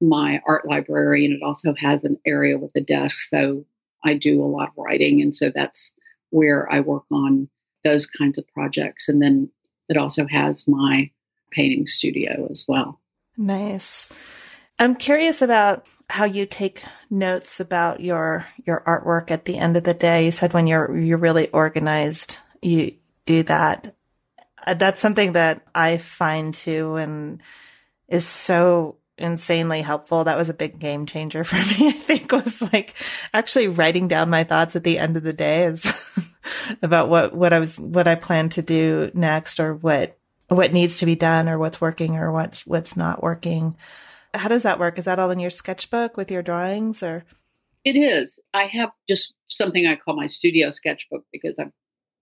my art library, and it also has an area with a desk. So I do a lot of writing, and so that's where I work on those kinds of projects. And then it also has my painting studio as well. Nice. I'm curious about how you take notes about your artwork at the end of the day. You said when you're really organized, you do that. That's something that I find too, and is so insanely helpful. That was a big game changer for me, I think, was like actually writing down my thoughts at the end of the day about what I plan to do next, or what needs to be done, or what's working or what's not working. How does that work? Is that all in your sketchbook with your drawings, or? It is. I have just something I call my studio sketchbook because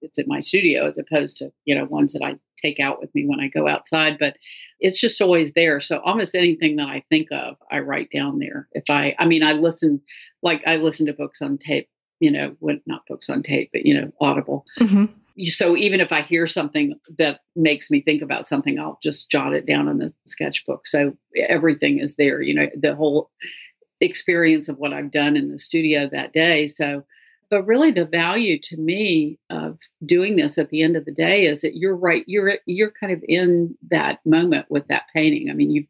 it's in my studio as opposed to, ones that I take out with me when I go outside, but it's just always there. So almost anything that I think of, I write down there. I listen to books on tape, not books on tape, but Audible. Mm-hmm. So even if I hear something that makes me think about something, I'll just jot it down in the sketchbook. So everything is there, the whole experience of what I've done in the studio that day. So, but really the value to me of doing this at the end of the day is that you're right. You're kind of in that moment with that painting. I mean,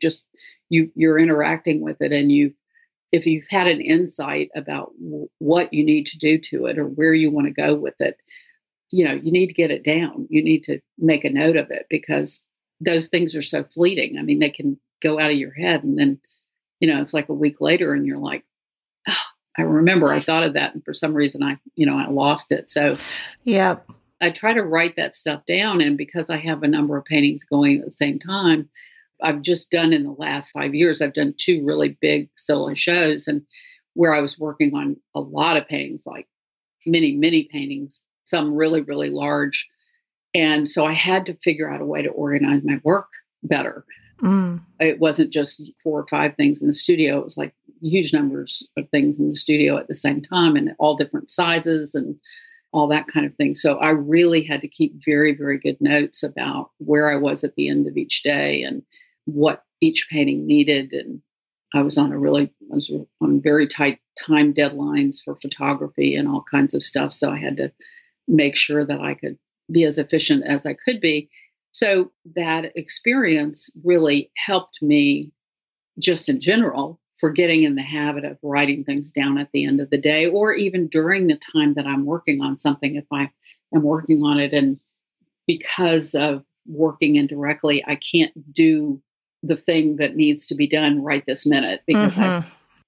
you're interacting with it, and if you've had an insight about what you need to do to it or where you want to go with it, you need to get it down. You need to make a note of it because those things are so fleeting. I mean, they can go out of your head, and then, it's like a week later and you're like, oh, I remember I thought of that. And for some reason I lost it. So yeah, I try to write that stuff down. And because I have a number of paintings going at the same time, I've just done in the last 5 years, I've done two really big solo shows, and where I was working on a lot of paintings, like many, many paintings, some really, really large. And so I had to figure out a way to organize my work better. Mm. It wasn't just 4 or 5 things in the studio. It was like huge numbers of things in the studio at the same time, and all different sizes and all that kind of thing. So I really had to keep very, very good notes about where I was at the end of each day and what each painting needed. And I was on very tight time deadlines for photography and all kinds of stuff. So I had to make sure that I could be as efficient as I could be. So that experience really helped me just in general for getting in the habit of writing things down at the end of the day, or even during the time that I'm working on something, if I am working on it. And because of working indirectly, I can't do the thing that needs to be done right this minute because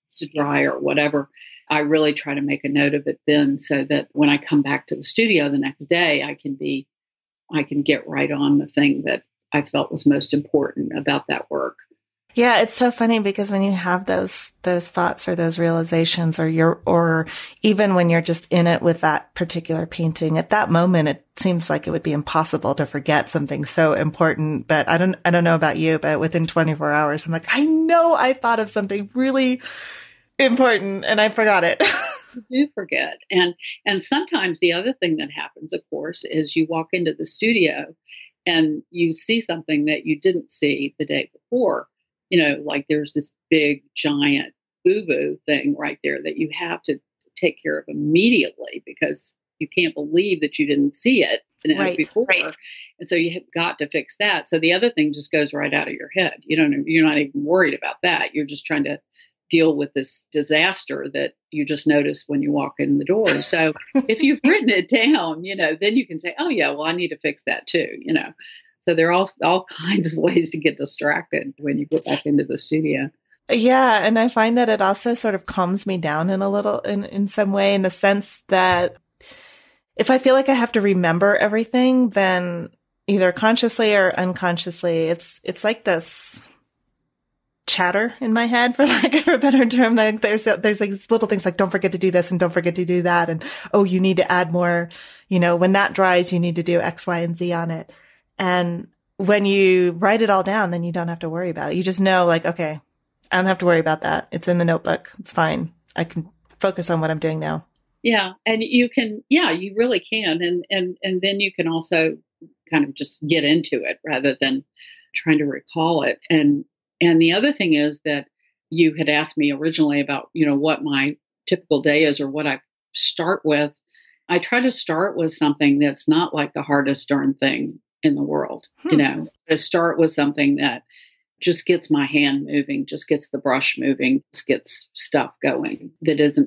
it's to dry or whatever. I really try to make a note of it then, so that when I come back to the studio the next day, I can get right on the thing that I felt was most important about that work. Yeah, it's so funny because when you have those thoughts or those realizations, or even when you're just in it with that particular painting at that moment, it seems like it would be impossible to forget something so important. But I don't know about you, but within 24 hours, I'm like, I know I thought of something really important and I forgot it. You do forget. And sometimes the other thing that happens, of course, is you walk into the studio and you see something that you didn't see the day before. Like there's this big, giant boo-boo thing right there that you have to take care of immediately because you can't believe that you didn't see it before. Right. And so you have got to fix that. So the other thing just goes right out of your head. You're not even worried about that. You're just trying to deal with this disaster that you just notice when you walk in the door. So if you've written it down, then you can say, oh yeah, well, I need to fix that too, So there are all kinds of ways to get distracted when you get back into the studio. Yeah. And I find that it also sort of calms me down in some way, in the sense that if I feel like I have to remember everything, then either consciously or unconsciously, it's like this chatter in my head, for lack of a better term. Like there's like these little things like, don't forget to do this and don't forget to do that. And, oh, you need to add more, when that dries, you need to do X, Y, and Z on it. And when you write it all down, then you don't have to worry about it. You just know, like, okay, I don't have to worry about that. It's in the notebook. It's fine. I can focus on what I'm doing now. Yeah. And you really can. And then you can also kind of just get into it rather than trying to recall it. And the other thing is that you had asked me originally about, what my typical day is or what I start with. I try to start with something that's not like the hardest darn thing in the world. To start with something that just gets my hand moving, just gets the brush moving, just gets stuff going that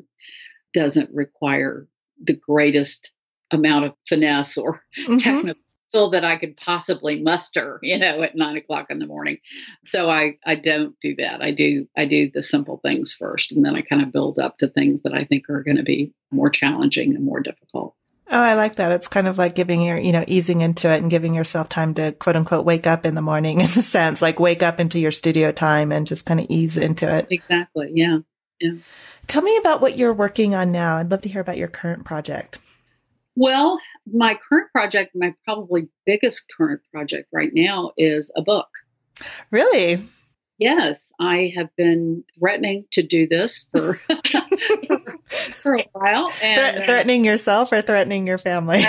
doesn't require the greatest amount of finesse or technical that I could possibly muster, at 9 o'clock in the morning. So I don't do that. I do the simple things first, and then I kind of build up to things that I think are going to be more challenging and more difficult. Oh, I like that. It's kind of like giving your, easing into it and giving yourself time to quote unquote, wake up in the morning in a sense, like wake up into your studio time and just kind of ease into it. Exactly. Yeah. Yeah. Tell me about what you're working on now. I'd love to hear about your current project. Well, my current project, my probably biggest current project right now is a book. Really? Yes. I have been threatening to do this for a while. And threatening yourself or threatening your family?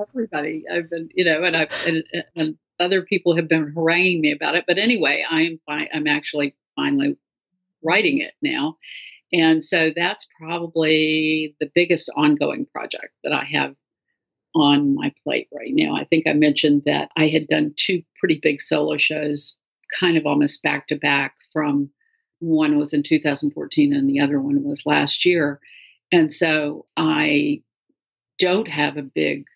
Everybody. I've been, and other people have been haranguing me about it. But anyway, I'm actually finally writing it now. And so that's probably the biggest ongoing project that I have on my plate right now. I think I mentioned that I had done two pretty big solo shows, kind of almost back to back. From one was in 2014 and the other one was last year. And so I don't have a big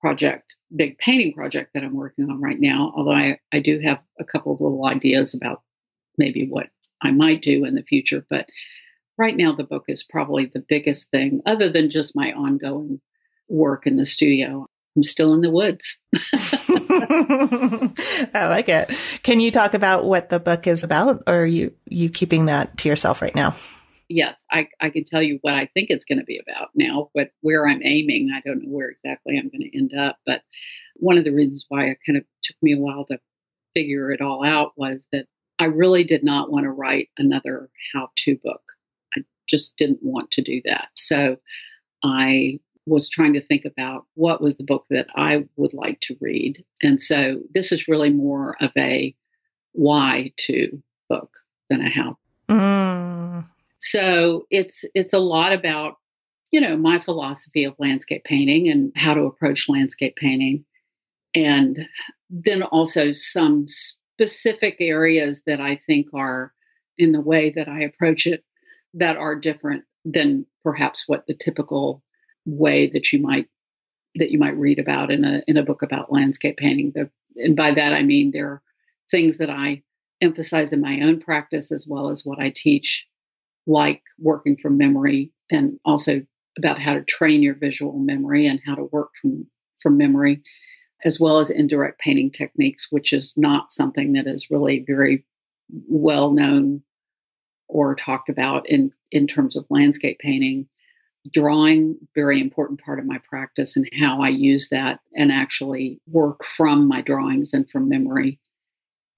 painting project that I'm working on right now, although I do have a couple of little ideas about maybe what I might do in the future. But right now, the book is probably the biggest thing, other than just my ongoing work in the studio. I'm still in the woods. I like it. Can you talk about what the book is about, or are you keeping that to yourself right now? Yes, I can tell you what I think it's going to be about now, but where I'm aiming, I don't know where exactly I'm going to end up. But one of the reasons why it kind of took me a while to figure it all out was that I really did not want to write another how-to book. I just didn't want to do that. So I was trying to think about what was the book that I would like to read. And so this is really more of a why-to book than a how. So it's a lot about, my philosophy of landscape painting and how to approach landscape painting. And then also some specific areas that I think are, in the way that I approach it, that are different than perhaps what the typical way that you might read about in a book about landscape painting. And by that, I mean, there are things that I emphasize in my own practice, as well as what I teach, like working from memory, and also about how to train your visual memory and how to work from memory, as well as indirect painting techniques, which is not something that is really very well known or talked about in terms of landscape painting. Drawing, very important part of my practice, and how I use that and actually work from my drawings and from memory.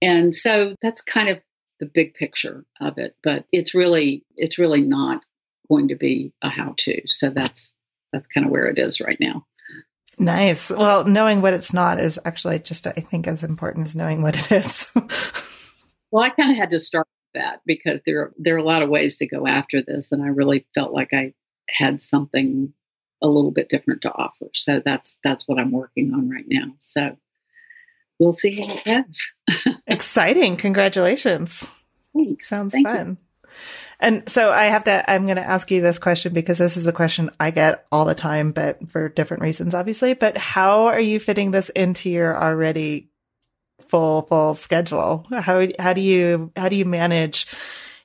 And so that's kind of the big picture of it, but it's really not going to be a how-to. So that's kind of where it is right now. Nice. Well, knowing what it's not is actually just, I think, as important as knowing what it is. Well, I kind of had to start with that because there are a lot of ways to go after this. And I really felt like I had something a little bit different to offer. So that's what I'm working on right now. So we'll see how it goes. Exciting. Congratulations. Thanks. Sounds Thank fun. You. And so I'm going to ask you this question, because this is a question I get all the time, but for different reasons, obviously. But how are you fitting this into your already full schedule? How do you manage?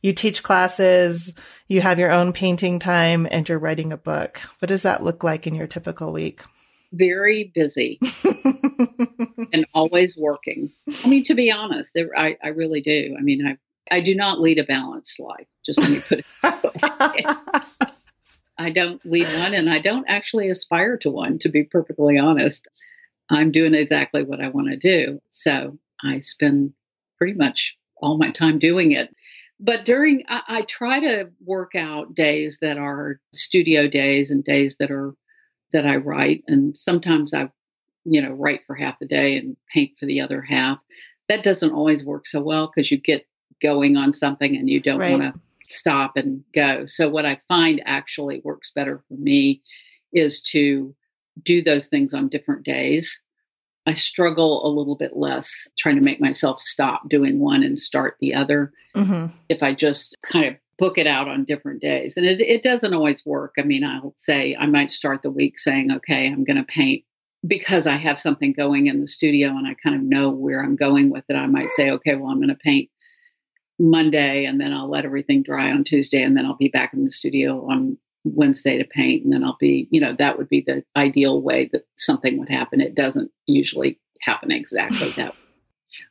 You teach classes, you have your own painting time, and you're writing a book. What does that look like in your typical week? Very busy and always working. I mean, to be honest, I really do. I mean, I do not lead a balanced life. Just let me put it that way. I don't lead one, and I don't actually aspire to one, to be perfectly honest. I'm doing exactly what I want to do. So I spend pretty much all my time doing it. But I try to work out days that are studio days and days that I write. And sometimes I, write for half the day and paint for the other half. That doesn't always work so well, because you get going on something and you don't want to stop and go. So what I find actually works better for me is to do those things on different days I struggle a little bit less trying to make myself stop doing one and start the other. Mm-hmm. If I just kind of book it out on different days. And it doesn't always work. I mean, I'll say I might start the week saying, okay, I'm going to paint because I have something going in the studio and I kind of know where I'm going with it. I might say, okay, well, I'm going to paint Monday and then I'll let everything dry on Tuesday and then I'll be back in the studio on Wednesday to paint. And then I'll be, you know, that would be the ideal way that something would happen. It doesn't usually happen exactly that way.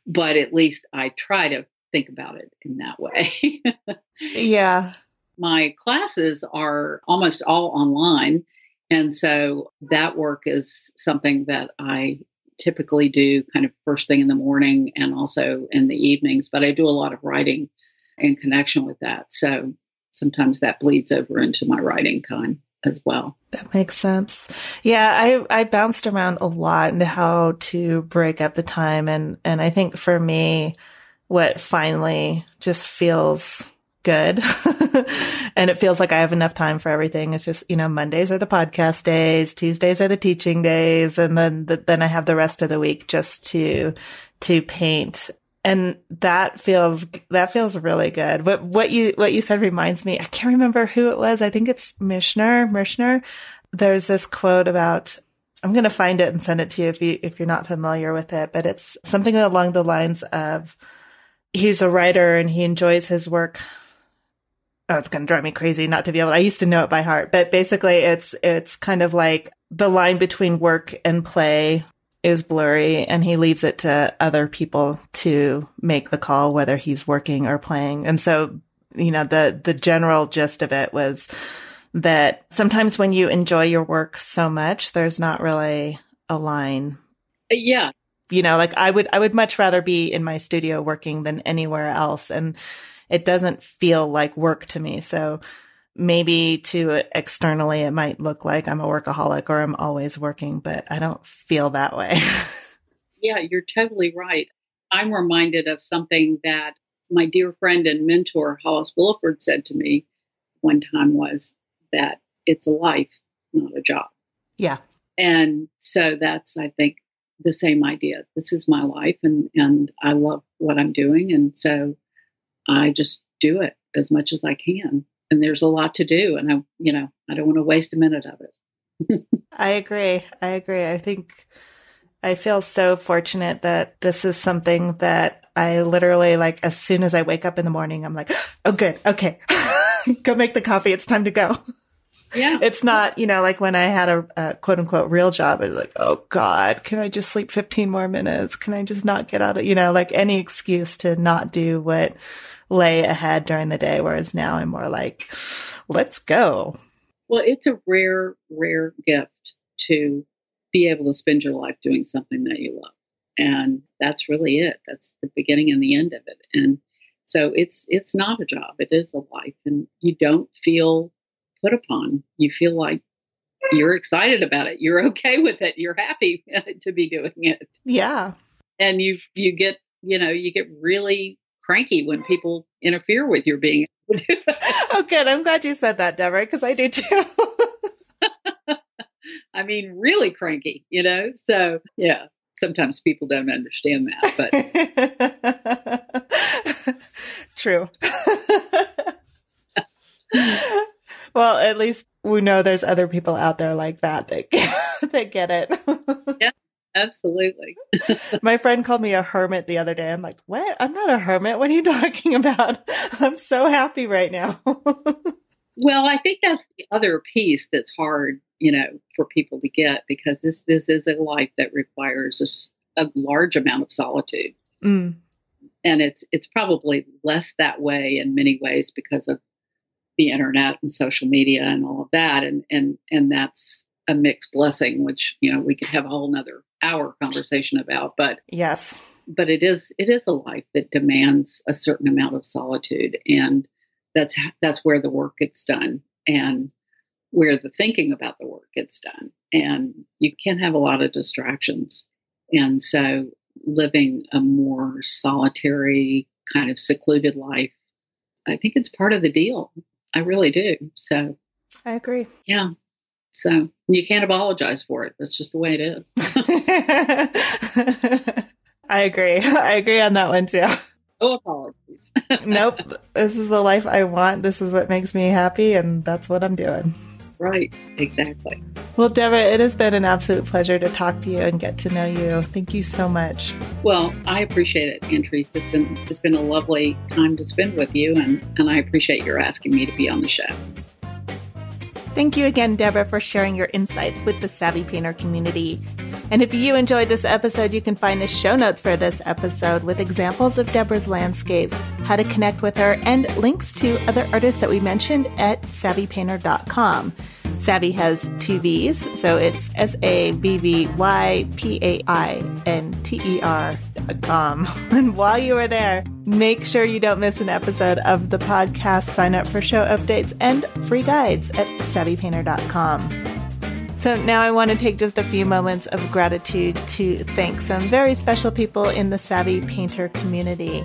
But at least I try to think about it in that way. Yeah. My classes are almost all online. And so that work is something that I typically do kind of first thing in the morning and also in the evenings, but I do a lot of writing in connection with that. So sometimes that bleeds over into my writing time as well. That makes sense. Yeah, I bounced around a lot into how to break up the time. And I think for me, what finally just feels good and it feels like I have enough time for everything. It's just, you know, Mondays are the podcast days, Tuesdays are the teaching days. And then I have the rest of the week just to paint. And that feels really good. But what you said reminds me, I can't remember who it was. I think it's Mishner. There's this quote about, I'm going to find it and send it to you if you're not familiar with it, but it's something along the lines of, he's a writer and he enjoys his work. Oh, it's going to drive me crazy not to be able to, I used to know it by heart, but basically it's kind of like the line between work and play is blurry and he leaves it to other people to make the call, whether he's working or playing. And so, you know, the general gist of it was that sometimes when you enjoy your work so much, there's not really a line. Yeah. You know, like I would much rather be in my studio working than anywhere else. And it doesn't feel like work to me. So maybe to externally, it might look like I'm a workaholic or I'm always working, but I don't feel that way. Yeah, you're totally right. I'm reminded of something that my dear friend and mentor, Hollis Williford, said to me one time was that it's a life, not a job. Yeah. And so that's, I think, the same idea. This is my life and I love what I'm doing. And so I just do it as much as I can. And there's a lot to do. And I don't want to waste a minute of it. I agree. I think I feel so fortunate that this is something that I literally, like, as soon as I wake up in the morning, I'm like, oh, good. Okay. Go make the coffee. It's time to go. Yeah. It's not, you know, like when I had a quote unquote real job, I was like, oh God, can I just sleep 15 more minutes? Can I just not get out of, you know, like any excuse to not do what lay ahead during the day. Whereas now I'm more like, let's go. Well, it's a rare, rare gift to be able to spend your life doing something that you love. And that's really it. That's the beginning and the end of it. And so it's not a job. It is a life and you don't feel put upon. You feel like you're excited about it. You're okay with it. You're happy to be doing it. Yeah. And you get really cranky when people interfere with your being. Oh, good. I'm glad you said that, Deborah, because I do too. I mean, really cranky, you know? So yeah, sometimes people don't understand that, but true. Well, at least we know there's other people out there like that get it. Yeah, absolutely. My friend called me a hermit the other day. I'm like, what? I'm not a hermit. What are you talking about? I'm so happy right now. Well, I think that's the other piece that's hard, you know, for people to get, because this is a life that requires a large amount of solitude. Mm. And it's probably less that way in many ways because of the internet and social media and all of that. And that's a mixed blessing, which, you know, we could have a whole nother hour conversation about, but yes, but it is a life that demands a certain amount of solitude. And that's where the work gets done and where the thinking about the work gets done. And you can't have a lot of distractions. And so living a more solitary kind of secluded life, I think it's part of the deal. I really do. So I agree. Yeah. So you can't apologize for it. That's just the way it is. I agree. I agree on that one, too. No apologies. Nope. This is the life I want. This is what makes me happy. And that's what I'm doing. Right. Exactly. Well, Deborah, it has been an absolute pleasure to talk to you and get to know you. Thank you so much. Well, I appreciate it, Antrese. It's been a lovely time to spend with you. And I appreciate your asking me to be on the show. Thank you again, Deborah, for sharing your insights with the Savvy Painter community. And if you enjoyed this episode, you can find the show notes for this episode with examples of Deborah's landscapes, how to connect with her, and links to other artists that we mentioned at SavvyPainter.com. Savvy has two V's, so it's SavvyPainter.com. And while you are there, make sure you don't miss an episode of the podcast. Sign up for show updates and free guides at SavvyPainter.com. So now I want to take just a few moments of gratitude to thank some very special people in the Savvy Painter community.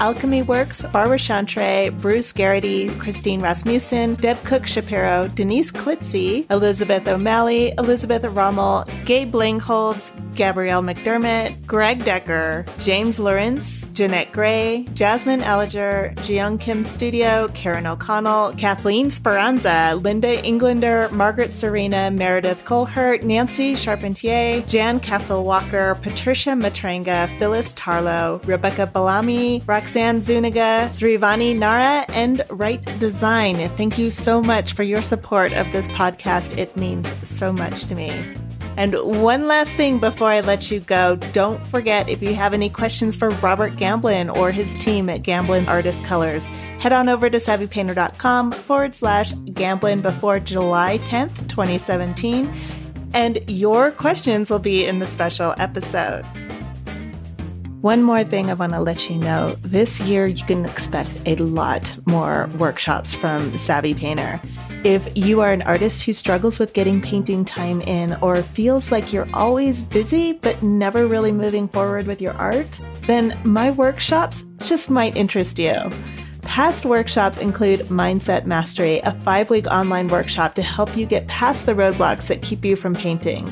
Alchemy Works, Barbara Chantre, Bruce Garrity, Christine Rasmussen, Deb Cook Shapiro, Denise Klitzy, Elizabeth O'Malley, Elizabeth Rommel, Gabe Langholz, Gabrielle McDermott, Greg Decker, James Lawrence, Jeanette Gray, Jasmine Alliger, Jeong Kim Studio, Karen O'Connell, Kathleen Speranza, Linda Englander, Margaret Serena, Meredith Colhert, Nancy Charpentier, Jan Castle Walker, Patricia Matranga, Phyllis Tarlow, Rebecca Bellamy, Roxanne Zuniga, Srivani Nara, and Wright Design. Thank you so much for your support of this podcast. It means so much to me. And one last thing before I let you go, don't forget, if you have any questions for Robert Gamblin or his team at Gamblin Artist Colors, head on over to SavvyPainter.com/Gamblin before July 10th, 2017, and your questions will be in the special episode. One more thing I want to let you know. This year, you can expect a lot more workshops from Savvy Painter. If you are an artist who struggles with getting painting time in or feels like you're always busy but never really moving forward with your art, then my workshops just might interest you. Past workshops include Mindset Mastery, a 5-week online workshop to help you get past the roadblocks that keep you from painting.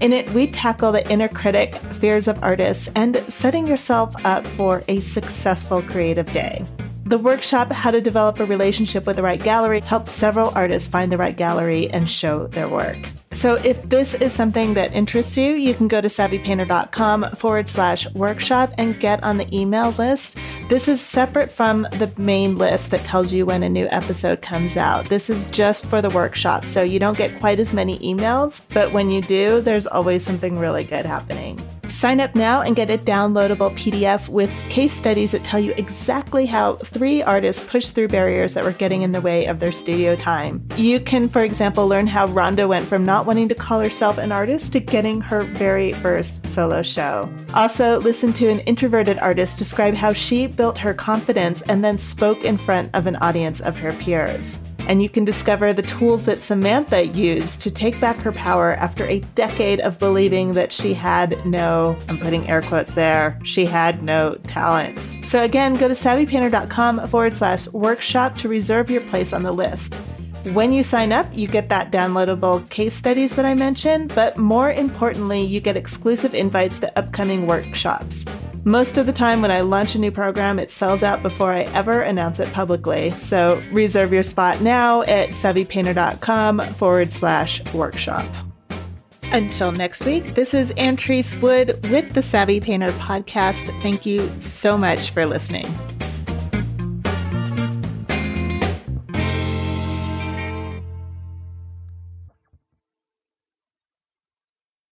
In it, we tackle the inner critic, fears of artists, and setting yourself up for a successful creative day. The workshop, How to Develop a Relationship with the Right Gallery, helped several artists find the right gallery and show their work. So if this is something that interests you, you can go to SavvyPainter.com/workshop and get on the email list. This is separate from the main list that tells you when a new episode comes out. This is just for the workshop, so you don't get quite as many emails, but when you do, there's always something really good happening. Sign up now and get a downloadable PDF with case studies that tell you exactly how 3 artists pushed through barriers that were getting in the way of their studio time. You can, for example, learn how Rhonda went from not wanting to call herself an artist to getting her very first solo show. Also, listen to an introverted artist describe how she built her confidence and then spoke in front of an audience of her peers. And you can discover the tools that Samantha used to take back her power after a decade of believing that she had no, I'm putting air quotes there, she had no talent. So again, go to SavvyPainter.com/workshop to reserve your place on the list. When you sign up, you get that downloadable case studies that I mentioned, but more importantly, you get exclusive invites to upcoming workshops. Most of the time when I launch a new program, it sells out before I ever announce it publicly. So reserve your spot now at SavvyPainter.com/workshop. Until next week, this is Antrese Wood with the Savvy Painter Podcast. Thank you so much for listening.